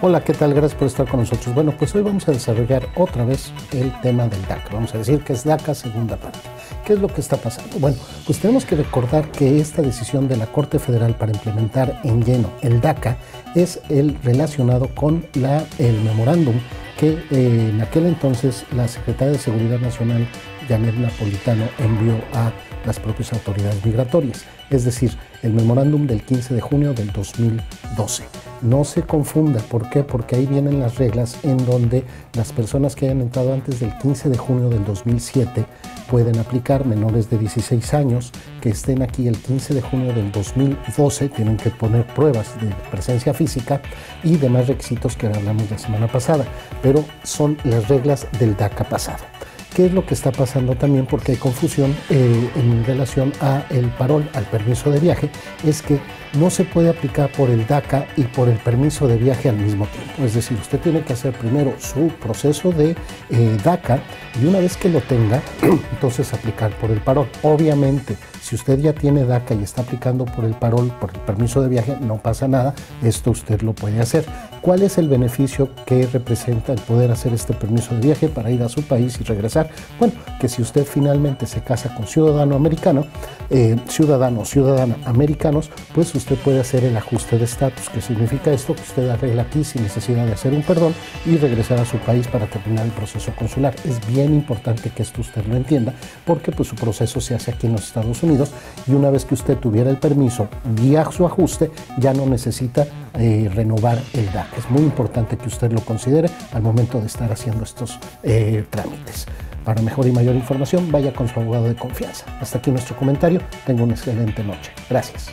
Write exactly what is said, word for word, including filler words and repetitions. Hola, ¿qué tal? Gracias por estar con nosotros. Bueno, pues hoy vamos a desarrollar otra vez el tema del DACA. Vamos a decir que es DACA segunda parte. ¿Qué es lo que está pasando? Bueno, pues tenemos que recordar que esta decisión de la Corte Federal para implementar en lleno el DACA es el relacionado con la, el memorándum que eh, en aquel entonces la Secretaria de Seguridad Nacional, Janet Napolitano, envió a las propias autoridades migratorias, es decir, el memorándum del quince de junio del dos mil doce. No se confunda, ¿por qué? Porque ahí vienen las reglas en donde las personas que hayan entrado antes del quince de junio del dos mil siete pueden aplicar, menores de dieciséis años que estén aquí el quince de junio del dos mil doce, tienen que poner pruebas de presencia física y demás requisitos que hablamos la semana pasada, pero son las reglas del DACA pasado. ¿Qué es lo que está pasando también? Porque hay confusión eh, en relación a el parol, al permiso de viaje, es que no se puede aplicar por el DACA y por el permiso de viaje al mismo tiempo. Es decir, usted tiene que hacer primero su proceso de eh, DACA y una vez que lo tenga, entonces aplicar por el parol. Obviamente, si usted ya tiene DACA y está aplicando por el parol, por el permiso de viaje, no pasa nada, esto usted lo puede hacer. ¿Cuál es el beneficio que representa el poder hacer este permiso de viaje para ir a su país y regresar? Bueno, que si usted finalmente se casa con ciudadano americano, eh, ciudadano o ciudadana americanos, pues usted puede hacer el ajuste de estatus. ¿Qué significa esto? Que usted arregla aquí sin necesidad de hacer un perdón y regresar a su país para terminar el proceso consular. Es bien importante que esto usted lo entienda, porque pues, su proceso se hace aquí en los Estados Unidos y una vez que usted tuviera el permiso y su ajuste, ya no necesita eh, renovar el DACA. Es muy importante que usted lo considere al momento de estar haciendo estos eh, trámites. Para mejor y mayor información, vaya con su abogado de confianza. Hasta aquí nuestro comentario. Tenga una excelente noche. Gracias.